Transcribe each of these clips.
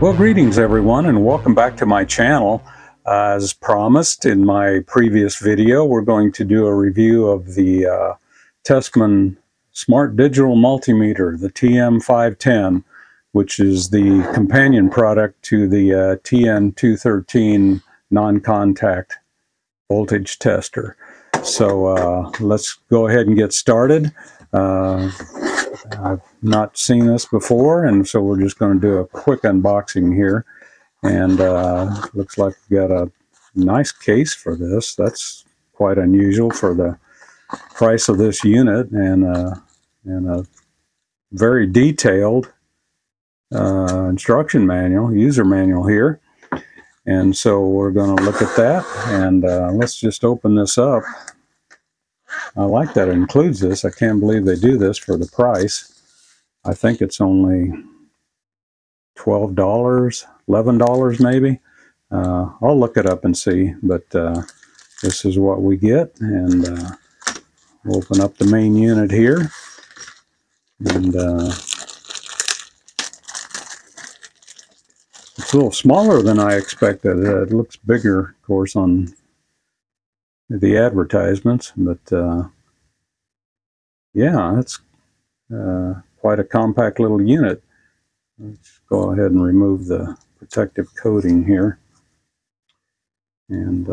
Well, greetings everyone and welcome back to my channel. As promised in my previous video, we're going to do a review of the Tesmen Smart Digital Multimeter, the TM510, which is the companion product to the TN213 non-contact voltage tester. So let's go ahead and get started. I've not seen this before, and so we're just going to do a quick unboxing here. And looks like we got a nice case for this. That's quite unusual for the price of this unit, and a very detailed instruction manual, user manual here. And so we're going to look at that, and let's just open this up. I like that it includes this. I can't believe they do this for the price. I think it's only $12, $11 maybe. I'll look it up and see, but this is what we get. And we'll open up the main unit here. And it's a little smaller than I expected. It looks bigger, of course, on the advertisements, but yeah, it's quite a compact little unit. Let's go ahead and remove the protective coating here, and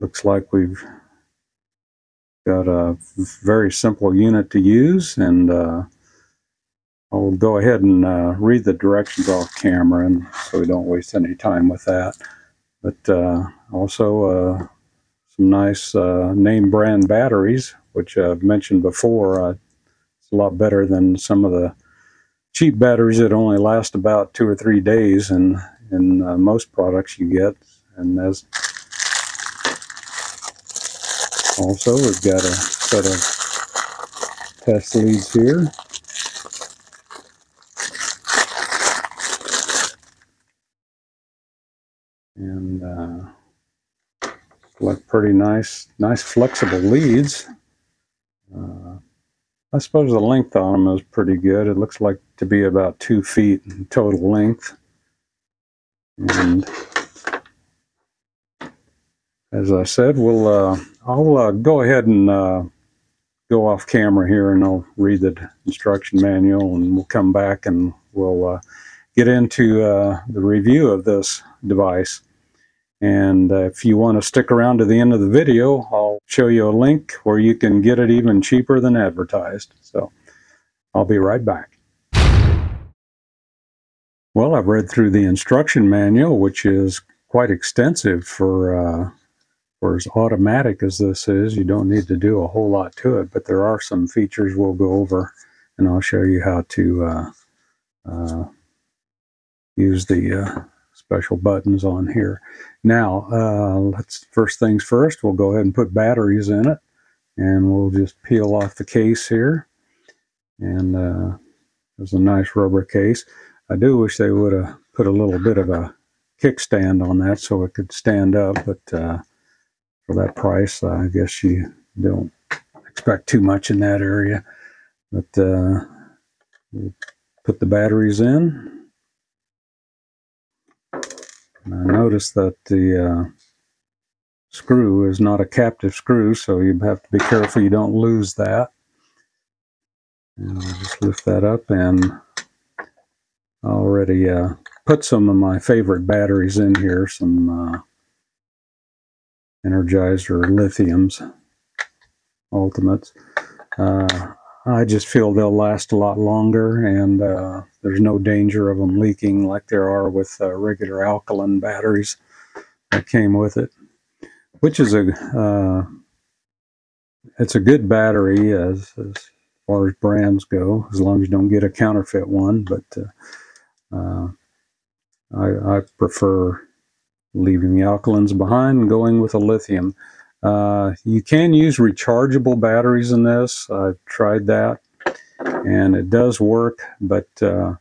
looks like we've got a very simple unit to use. And I'll go ahead and read the directions off camera, and so we don't waste any time with that. But also some nice name brand batteries, which I've mentioned before. It's a lot better than some of the cheap batteries that only last about 2 or 3 days in most products you get. And as also, we've got a set of test leads here. And look, pretty nice flexible leads. I suppose the length on them is pretty good. It looks like to be about 2 feet in total length, and as I said, we'll I'll go ahead and go off camera here, and I'll read the instruction manual, and we'll come back and we'll get into the review of this device. And if you want to stick around to the end of the video, I'll show you a link where you can get it even cheaper than advertised. So I'll be right back. Well, I've read through the instruction manual, which is quite extensive for as automatic as this is. You don't need to do a whole lot to it, but there are some features we'll go over, and I'll show you how to use the special buttons on here. Now, let's first things first, we'll go ahead and put batteries in it, and we'll just peel off the case here. And there's a nice rubber case. I do wish they would have put a little bit of a kickstand on that so it could stand up, but for that price, I guess you don't expect too much in that area. But we'll put the batteries in. I noticed that the screw is not a captive screw, so you have to be careful you don't lose that. And I'll just lift that up, and I already put some of my favorite batteries in here, some Energizer Lithiums Ultimates. I just feel they'll last a lot longer, and there's no danger of them leaking like there are with regular alkaline batteries that came with it, which is it's a good battery as far as brands go, as long as you don't get a counterfeit one. But I prefer leaving the alkalines behind and going with a lithium. You can use rechargeable batteries in this. I've tried that, and it does work, but the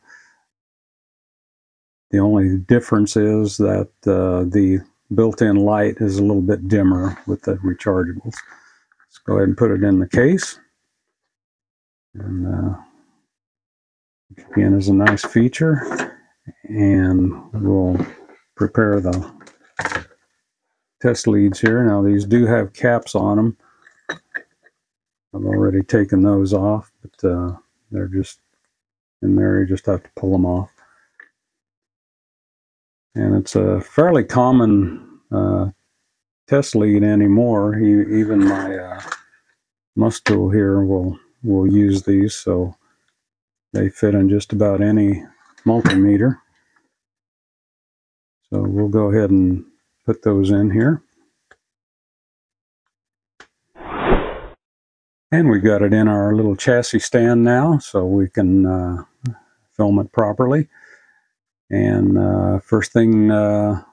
only difference is that the built-in light is a little bit dimmer with the rechargeables. Let's go ahead and put it in the case. And again, is a nice feature. and we'll prepare the test leads here. Now these do have caps on them. I've already taken those off, but they're just in there. You just have to pull them off. And it's a fairly common test lead anymore. Even my Mustool here will use these, so they fit in just about any multimeter. So we'll go ahead and put those in here. And we've got it in our little chassis stand now, so we can film it properly. And first thing I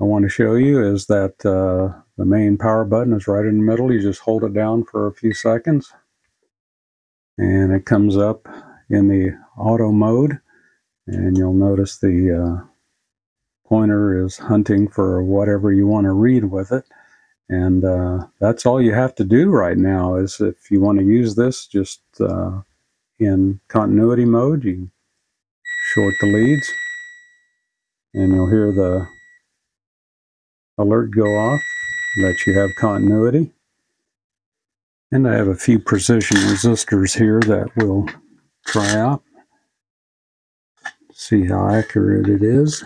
want to show you is that the main power button is right in the middle. You just hold it down for a few seconds, and it comes up in the auto mode. And you'll notice the pointer is hunting for whatever you want to read with it. And that's all you have to do right now. Is if you want to use this just in continuity mode, you short the leads, and you'll hear the alert go off that you have continuity. And I have a few precision resistors here that we'll try out, see how accurate it is.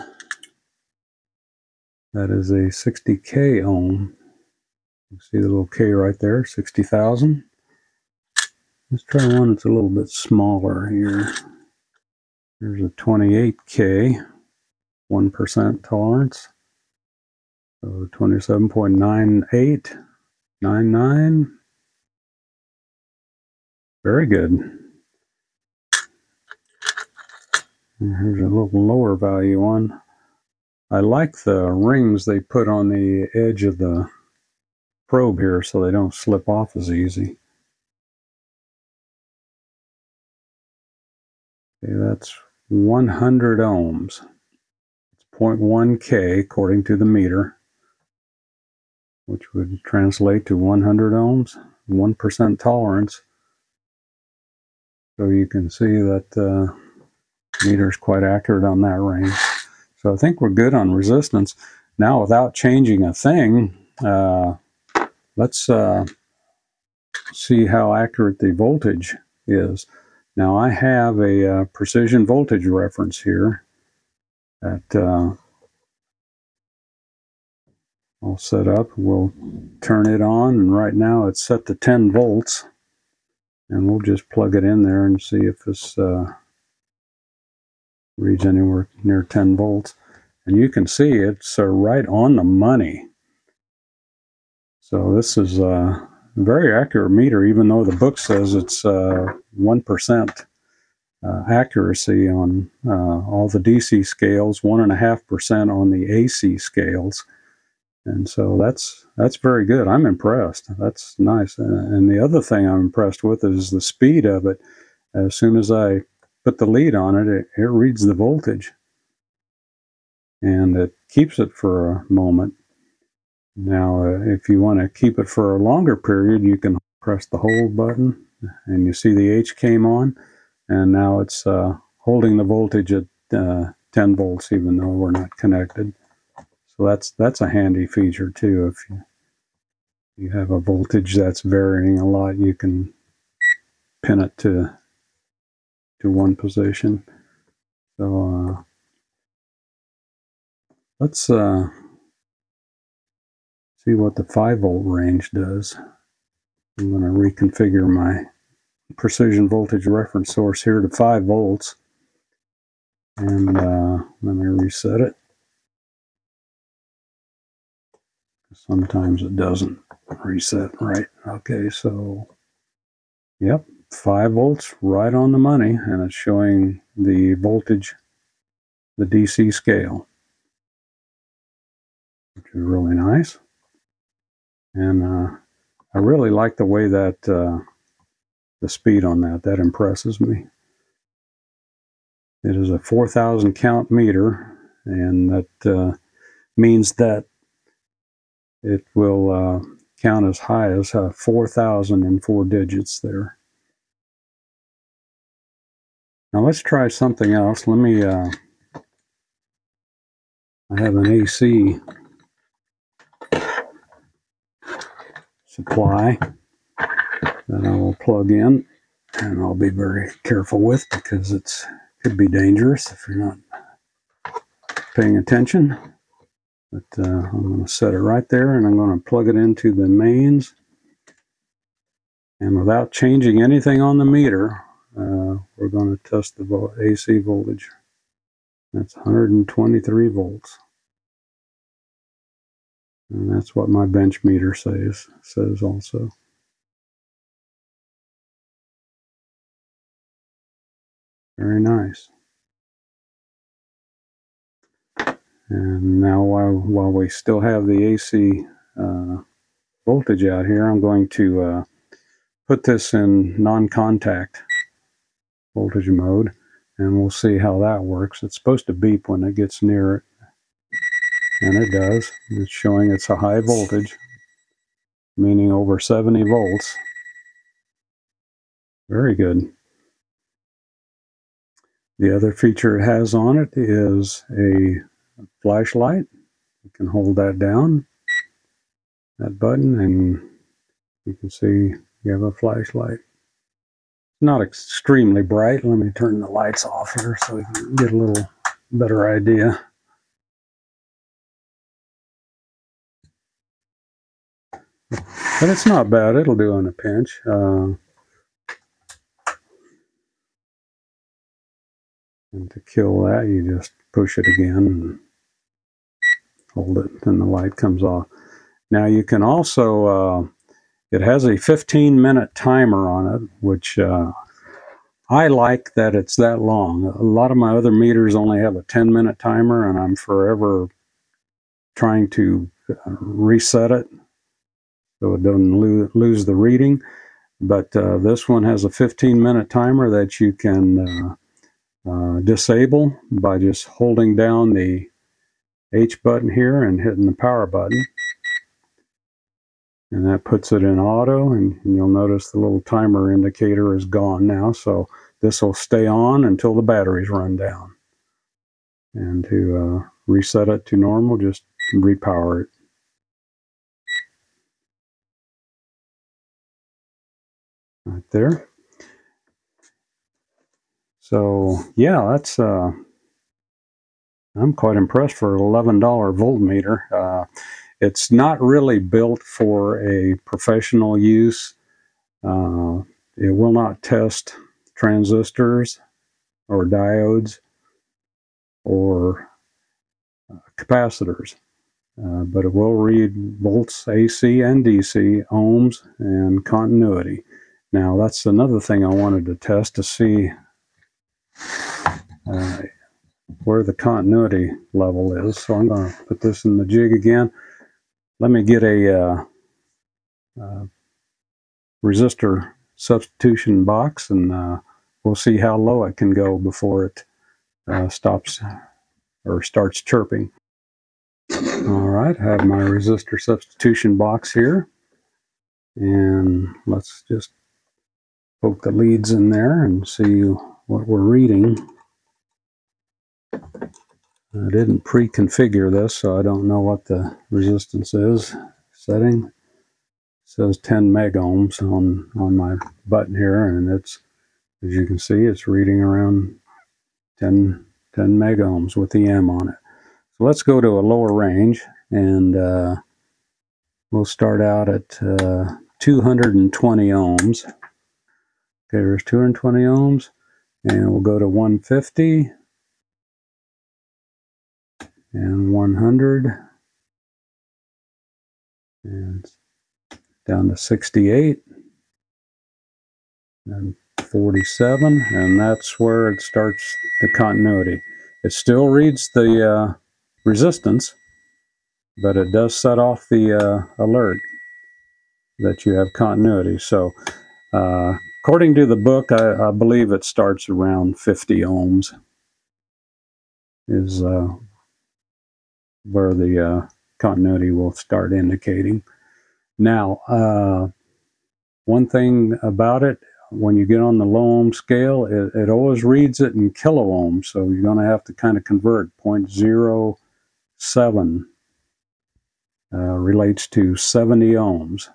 That is a 60K ohm. You see the little K right there, 60,000. Let's try one that's a little bit smaller here. There's a 28K, 1% tolerance. So 27.9899. Very good. And here's a little lower value one. I like the rings they put on the edge of the probe here so they don't slip off as easy. Okay, that's 100 ohms. It's 0.1K according to the meter, which would translate to 100 ohms, 1% tolerance. So you can see that the meter is quite accurate on that range. So I think we're good on resistance. Now, without changing a thing, let's see how accurate the voltage is. Now I have a precision voltage reference here that I'll set up. We'll turn it on, and right now it's set to 10 volts. And we'll just plug it in there and see if this reads anywhere near 10 volts. And you can see it's right on the money. So this is a very accurate meter, even though the book says it's 1% accuracy on all the DC scales, 1.5% on the AC scales. And so that's very good. I'm impressed. That's nice. And the other thing I'm impressed with is the speed of it. As soon as I put the lead on it, it reads the voltage. And it keeps it for a moment. Now, if you want to keep it for a longer period, you can press the hold button, and you see the H came on, and now it's holding the voltage at 10 volts, even though we're not connected. So that's a handy feature too. If you have a voltage that's varying a lot, you can pin it to one position. So let's. See what the 5-volt range does. I'm going to reconfigure my precision voltage reference source here to 5 volts. And let me reset it. Sometimes it doesn't reset right. Okay, so, yep, 5 volts right on the money. And it's showing the voltage, the DC scale, which is really nice. And I really like the way that the speed on that impresses me. It is a 4,000 count meter, and that means that it will count as high as 4,000 in 4 digits there. Now let's try something else. Let me I have an AC supply that I will plug in, and I'll be very careful with, because it's could be dangerous if you're not paying attention. But I'm going to set it right there, and I'm going to plug it into the mains. And without changing anything on the meter, we're going to test the AC voltage. That's 123 volts. And that's what my bench meter says also. Very nice. And now while we still have the AC voltage out here, I'm going to put this in non-contact voltage mode, and we'll see how that works. It's supposed to beep when it gets near it, and it does. It's showing it's a high voltage, meaning over 70 volts. Very good. The other feature it has on it is a flashlight. You can hold that down, that button, and you can see you have a flashlight. It's not extremely bright. Let me turn the lights off here so we can get a little better idea. But it's not bad. It'll do on a pinch. And to kill that, you just push it again and hold it, and the light comes off. Now you can also, it has a 15-minute timer on it, which I like that it's that long. A lot of my other meters only have a 10-minute timer, and I'm forever trying to reset it so it doesn't lose the reading. But this one has a 15-minute timer that you can disable by just holding down the H button here and hitting the power button, and that puts it in auto, and you'll notice the little timer indicator is gone now, so this will stay on until the batteries run down. And to reset it to normal, just repower it. Right there. So yeah, that's I'm quite impressed for an $11 voltmeter. It's not really built for a professional use. It will not test transistors or diodes or capacitors, but it will read volts, AC and DC, ohms, and continuity. Now that's another thing I wanted to test, to see where the continuity level is. So I'm going to put this in the jig again. Let me get a resistor substitution box, and we'll see how low it can go before it stops or starts chirping. All right, I have my resistor substitution box here, and let's just poke the leads in there and see what we're reading. I didn't pre-configure this, so I don't know what the resistance is setting. It says 10 megohms on my button here, and it's, as you can see, it's reading around 10 megohms with the M on it. So let's go to a lower range, and we'll start out at 220 ohms. Okay, there's 220 ohms, and we'll go to 150. And 100, and down to 68, and 47, and that's where it starts the continuity. It still reads the resistance, but it does set off the alert that you have continuity. So according to the book, I believe it starts around 50 ohms is where the continuity will start indicating. Now, one thing about it, when you get on the low ohm scale, it always reads it in kilo ohms, so you're going to have to kind of convert 0.0 7 relates to 70 ohms.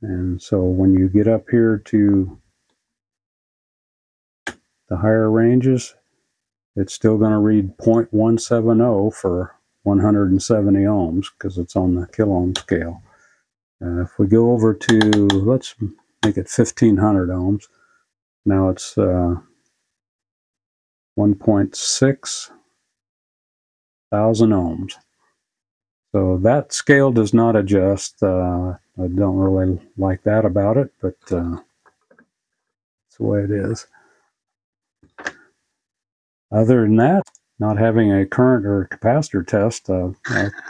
And so when you get up here to the higher ranges, it's still going to read 0.170 for 170 ohms because it's on the kilo ohm scale. If we go over to, let's make it 1500 ohms. Now it's 1,600 ohms. So that scale does not adjust. I don't really like that about it, but that's the way it is. Other than that, not having a current or capacitor test, I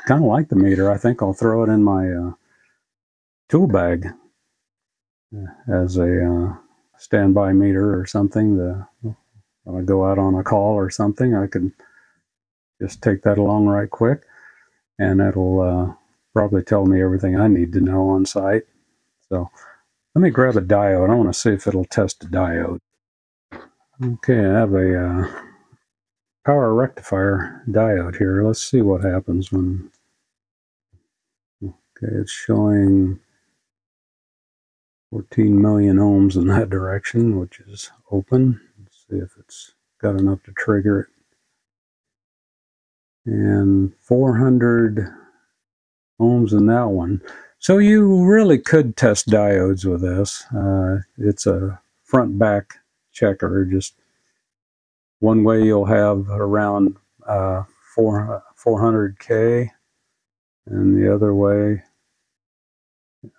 kind of like the meter. I think I'll throw it in my tool bag as a standby meter or something. When I go out on a call or something, I can just take that along right quick, and it'll probably tell me everything I need to know on site. So let me grab a diode. I want to see if it'll test a diode. Okay, I have a power rectifier diode here. Let's see what happens when... Okay, it's showing 14 million ohms in that direction, which is open. Let's see if it's got enough to trigger it. And 400 ohms in that one. So you really could test diodes with this. It's a front-back checker. Just one way you'll have around 400K, and the other way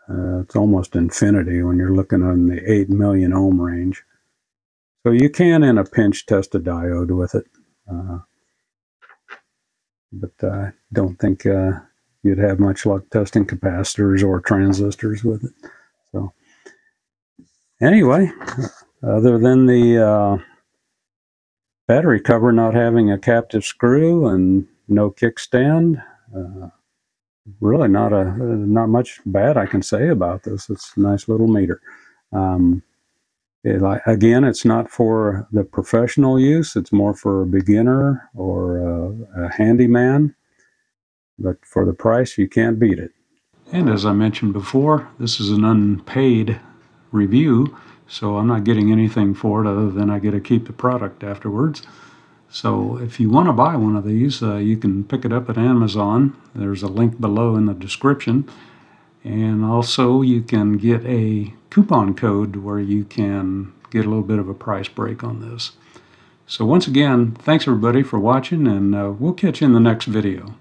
it's almost infinity when you're looking on the 8 million ohm range. So you can, in a pinch, test a diode with it. But I don't think you'd have much luck testing capacitors or transistors with it. So anyway, other than the battery cover not having a captive screw and no kickstand, really not much bad I can say about this. It's a nice little meter. Again, it's not for the professional use. It's more for a beginner or a handyman. But for the price, you can't beat it. And as I mentioned before, this is an unpaid review, so I'm not getting anything for it other than I get to keep the product afterwards. So if you want to buy one of these, you can pick it up at Amazon. There's a link below in the description. And also you can get a coupon code where you can get a little bit of a price break on this. So once again, thanks everybody for watching, and we'll catch you in the next video.